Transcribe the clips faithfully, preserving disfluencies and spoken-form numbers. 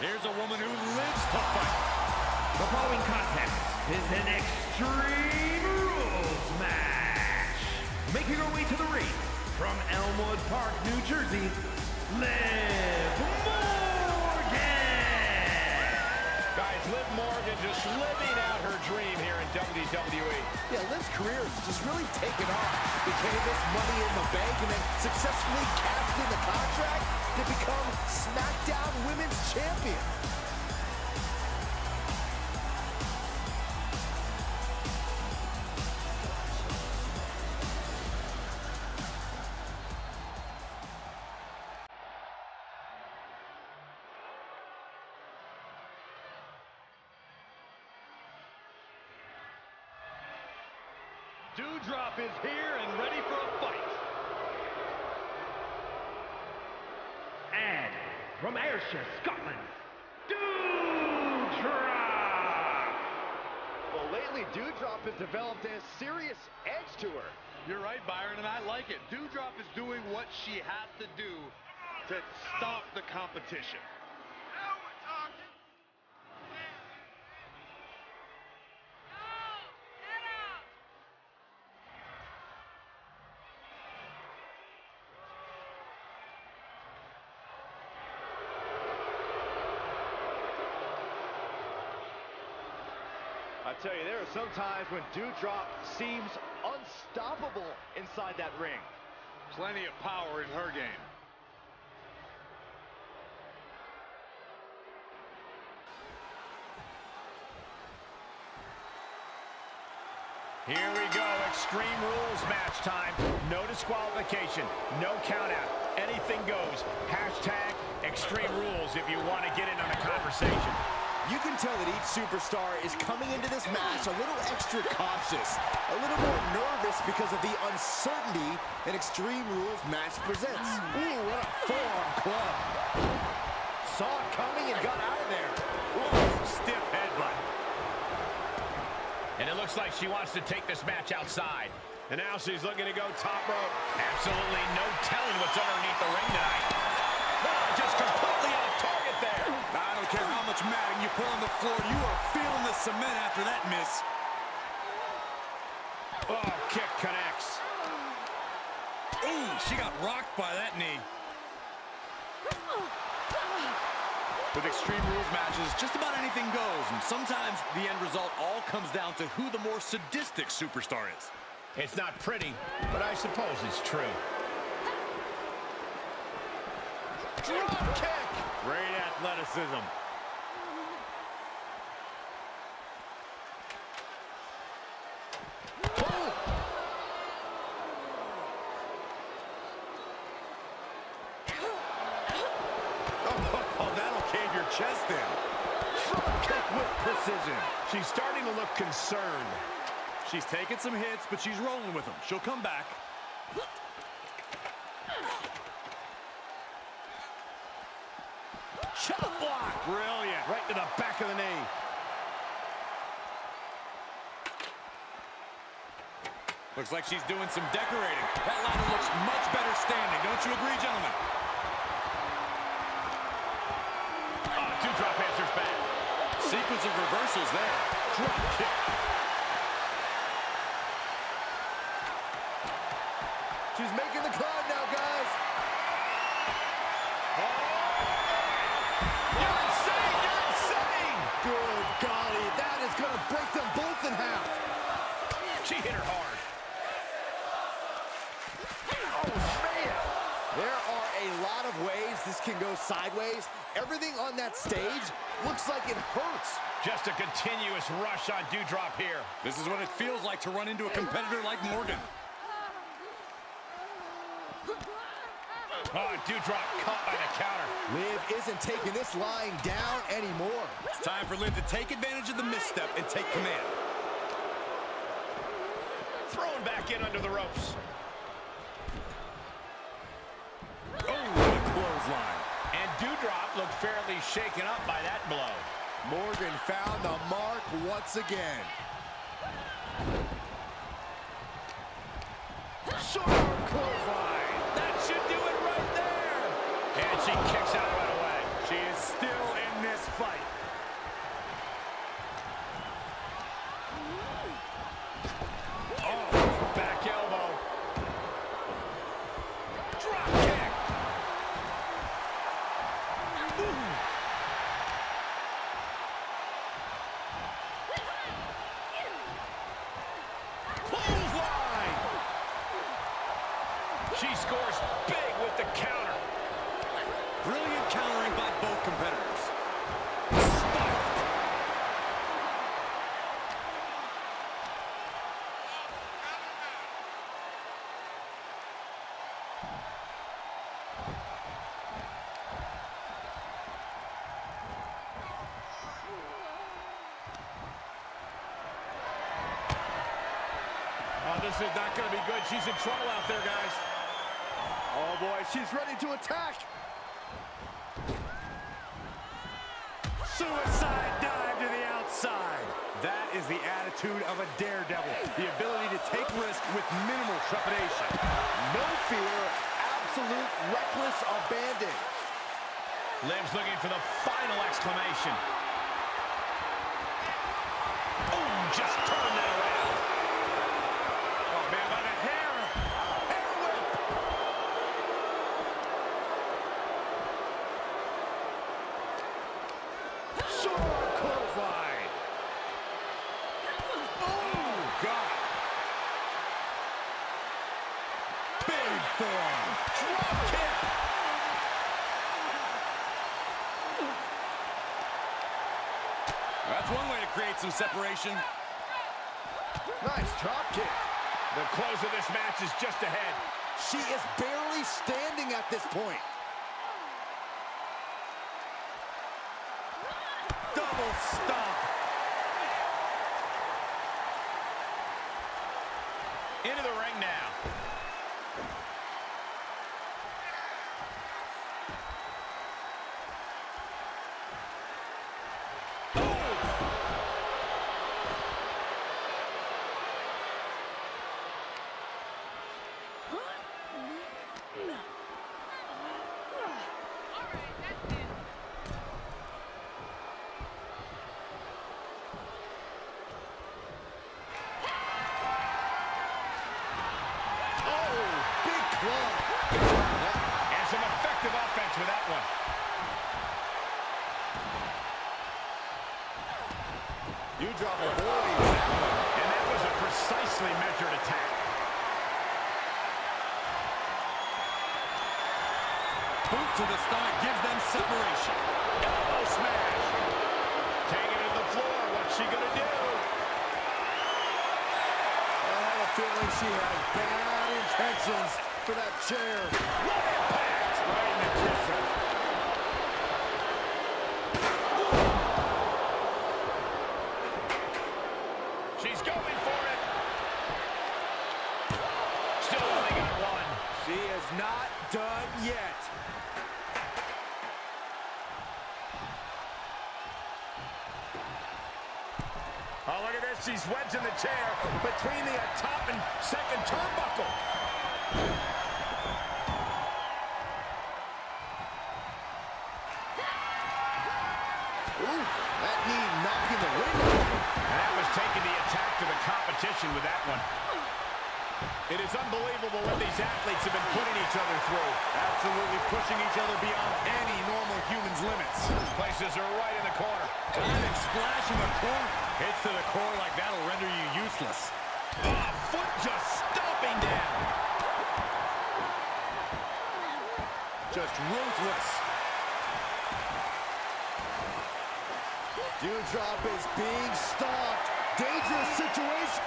Here's a woman who lives to fight. The following contest is an Extreme Rules match. Making her way to the ring from Elmwood Park, New Jersey, Liv Morgan. Guys, Liv Morgan just living out her dream here in W W E. Yeah, Liv's career has just really taken off. Became this Money in the Bank and then successfully cashed in the contract to become SmackDown Women's Champion. Doudrop is here and ready for a fight. And from Ayrshire, Scotland, Doudrop! Well, lately, Doudrop has developed a serious edge to her. You're right, Byron, and I like it. Doudrop is doing what she has to do to stop the competition. I tell you, there are some times when Doudrop seems unstoppable inside that ring. Plenty of power in her game. Here we go, Extreme Rules match time. No disqualification, no count out. Anything goes. Hashtag Extreme Rules if you want to get in on the conversation. You can tell that each superstar is coming into this match a little extra cautious, a little more nervous because of the uncertainty an Extreme Rules match presents. Ooh, what a forearm club. Saw it coming and got out of there. Ooh, stiff headbutt. And it looks like she wants to take this match outside. And now she's looking to go top rope. Absolutely no telling what's underneath the ring tonight. Oh, just completely off target there. I don't care how much matting you put on the floor, you are feeling the cement after that miss. Oh, kick connects. Ooh, she got rocked by that knee. With Extreme Rules matches, just about anything goes, and sometimes the end result all comes down to who the more sadistic superstar is. It's not pretty, but I suppose it's true. Drop kick! Great athleticism. Boom. Oh, that'll cave your chest in. Drop kick with precision. She's starting to look concerned. She's taking some hits, but she's rolling with them. She'll come back. Chop block! Brilliant. Right to the back of the knee. Looks like she's doing some decorating. That ladder looks much better standing. Don't you agree, gentlemen? Oh, Doudrop answers back. Sequence of reversals there. Drop kick. She's making the climb now, guys. Oh. Good golly, that is going to break them both in half. She hit her hard. Oh, man. There are a lot of ways this can go sideways. Everything on that stage looks like it hurts. Just a continuous rush on Doudrop here. This is what it feels like to run into a competitor like Morgan. Oh, Doudrop caught by the counter. Liv isn't taking this lying down anymore. It's time for Liv to take advantage of the misstep and take command. Thrown back in under the ropes. Oh, what a clothesline. And Doudrop looked fairly shaken up by that blow. Morgan found the mark once again. Sure. She scores big with the counter. Brilliant countering by both competitors. Spiked. Oh, this is not going to be good. She's in trouble out there, guys. Oh, boy, she's ready to attack. Suicide dive to the outside. That is the attitude of a daredevil. The ability to take risk with minimal trepidation. No fear, absolute reckless abandon. Liv's looking for the final exclamation. Oh, just turned that around. Oh, man, by the hair. Some separation. Nice drop kick. The close of this match is just ahead. She is barely standing at this point. Double stomp. Into the ring now. Doudrop avoids that one, and that was a precisely measured attack. Boot to the stomach gives them separation. Elbow smash. Taking it to the floor. What's she gonna do? I have a feeling she had bad intentions for that chair. What impact! Right in the kisser. Not done yet. Oh, look at this. She's wedging the chair between the top and second turnbuckle. Ooh, that knee knocking the ring out. And that was taking the attack to the competition with that one. It is unbelievable what these athletes have been putting each other through. Absolutely pushing each other beyond any normal human's limits. Places her right in the corner. Diving splash in the corner. Hits to the core like that'll render you useless. Oh, foot just stomping down. Just ruthless. Doudrop is being stomped. Dangerous situation.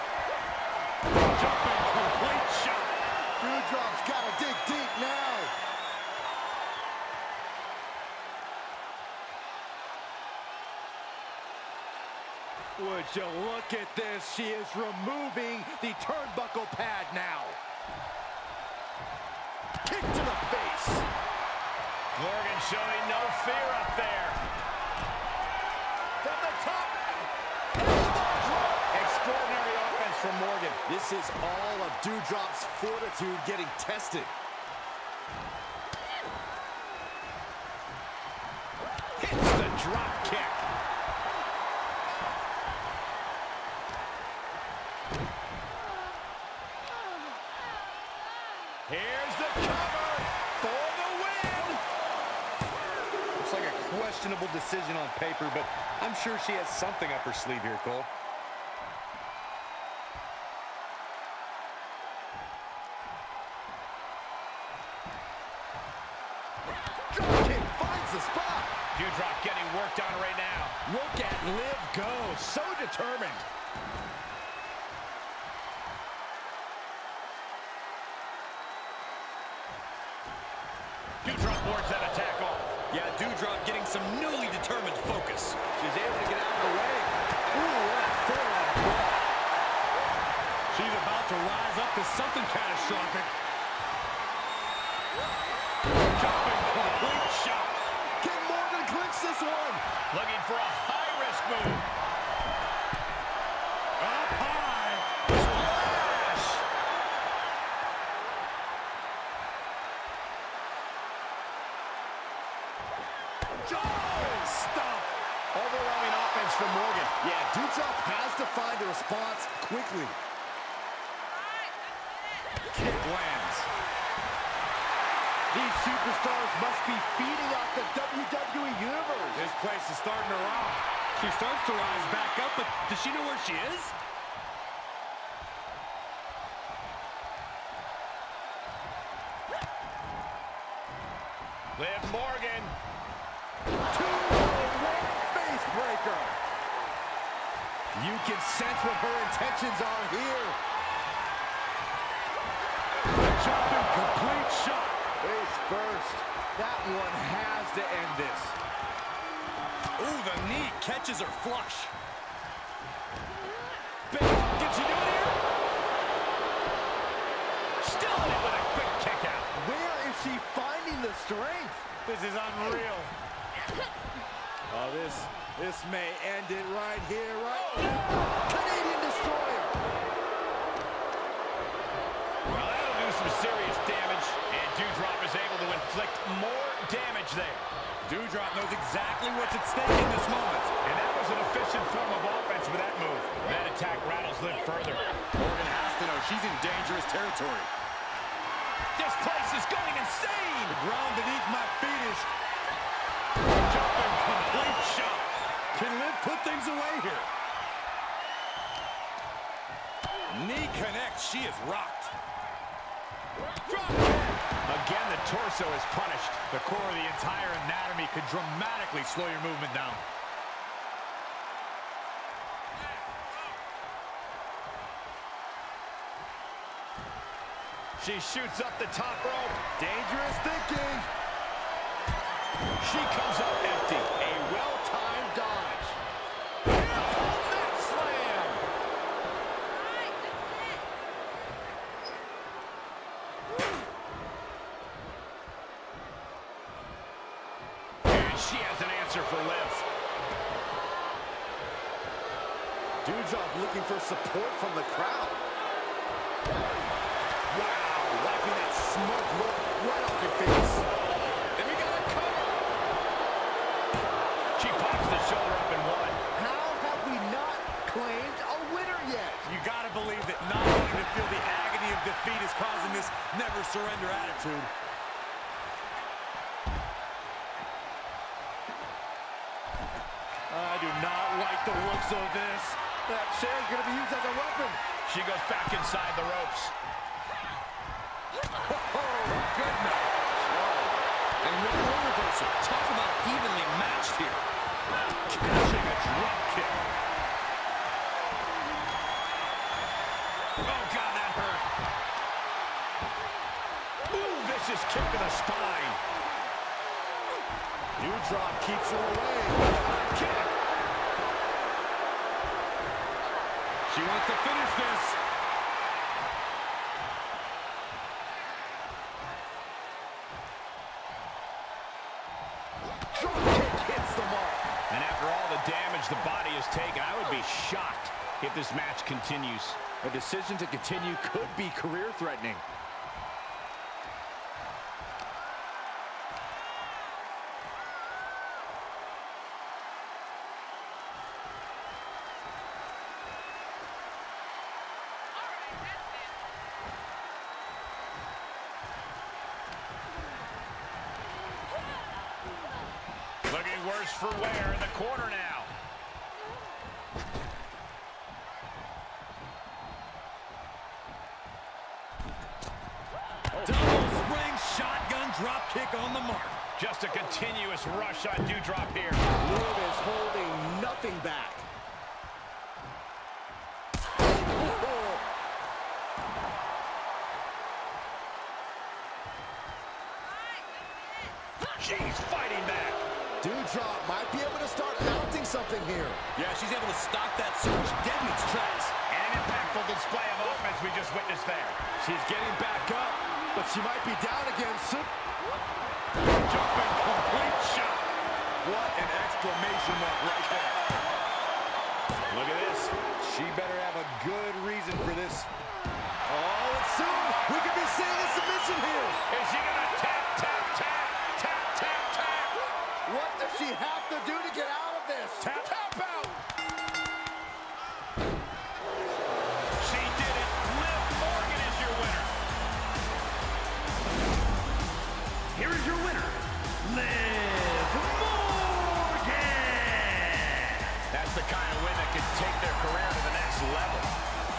Jumping complete shot. Doudrop's got to dig deep now. Would you look at this? She is removing the turnbuckle pad now. Kick to the face. Morgan showing no fear up there. From the top. Extraordinary offense from Morgan. This is all of Doudrop's fortitude getting tested. Hits the drop kick. Here's the cover for the win. Looks like a questionable decision on paper, but I'm sure she has something up her sleeve here, Cole. Doudrop getting worked on right now. Look at Liv go, so determined. Doudrop boards that attack off. Yeah, Doudrop getting some newly determined focus. She's able to get out of the way. Ooh, what a forearm block. She's about to rise up to something catastrophic. Chopping, complete shot. Can Morgan clinch this one? Looking for a high-risk move. Up high. Splash. Joe stop. Overwhelming offense from Morgan. Yeah, Doudrop has to find a response quickly. Kick lands. These superstars must be feeding off the W W E Universe. This place is starting to rock. She starts to rise back up, but does she know where she is? Liv Morgan. Two-way face breaker. You can sense what her intentions are here. Complete shot. Face first. That one has to end this. Ooh, the knee catches her flush. Big. Can she do it here? Still in it with a quick kick out. Where is she finding the strength? This is unreal. Oh, this, this may end it right here, right oh. Now. Canadian Destroyer. Well, some serious damage, and Doudrop is able to inflict more damage there. Doudrop knows exactly what's at stake in this moment, and that was an efficient form of offense with that move. That attack rattles Liv further. Morgan has to know she's in dangerous territory. This place is going insane! The ground beneath my feet is... Jumping complete shot. Can Liv put things away here? Knee connects, she is rocked. Again, the torso is punished. The core of the entire anatomy could dramatically slow your movement down. She shoots up the top rope. Dangerous thinking. She comes up empty. A well-timed dodge. Net slam. She has an answer for Liv. Doudrop looking for support from the crowd. Wow, wiping that smoke look right off your face. And we got a cover. She pops the shoulder up and won. How have we not claimed a winner yet? You gotta believe that not wanting to feel the agony of defeat is causing this never surrender attitude. I do not like the looks of this. That chair's gonna be used as a weapon. She goes back inside the ropes. Oh, good night. Oh. And with the reversal, talk about evenly matched here. Catching a drop kick. Oh, God, that hurt. Ooh, vicious kick to the spine. Doudrop keeps her away. Kick. She wants to finish this. Drop kick hits the mark. And after all the damage the body has taken, I would be shocked if this match continues. A decision to continue could be career-threatening. Looking worse for wear in the corner now. Double spring shotgun drop kick on the mark. Just a continuous rush on Doudrop here. Liv is holding nothing back. She's fighting back. Doudrop might be able to start mounting something here. Yeah, she's able to stop that surge dead in its tracks. And an impactful display of offense we just witnessed there. She's getting back up, but she might be down again soon. Jumping complete shot. What an exclamation mark right there. Look at this. She better have a good reason for this. Oh, it's soon. We could be seeing a submission here. Is she going to tap, tap, tap? What does she have to do to get out of this? Tap, tap out! She did it. Liv Morgan is your winner. Here is your winner, Liv Morgan! That's the kind of win that can take their career to the next level.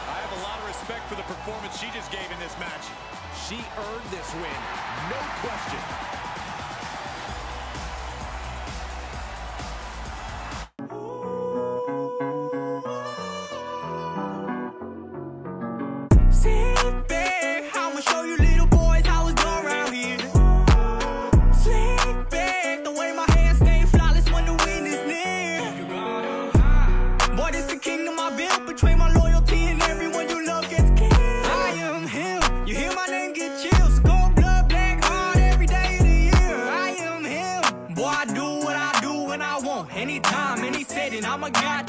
I have a lot of respect for the performance she just gave in this match. She earned this win, no question. Oh my God.